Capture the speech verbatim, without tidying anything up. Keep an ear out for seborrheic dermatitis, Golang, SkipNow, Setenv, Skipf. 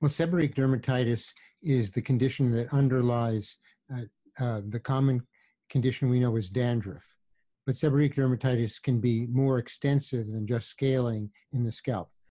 Well, seborrheic dermatitis is the condition that underlies uh, uh, the common condition we know as dandruff. But seborrheic dermatitis can be more extensive than just scaling in the scalp.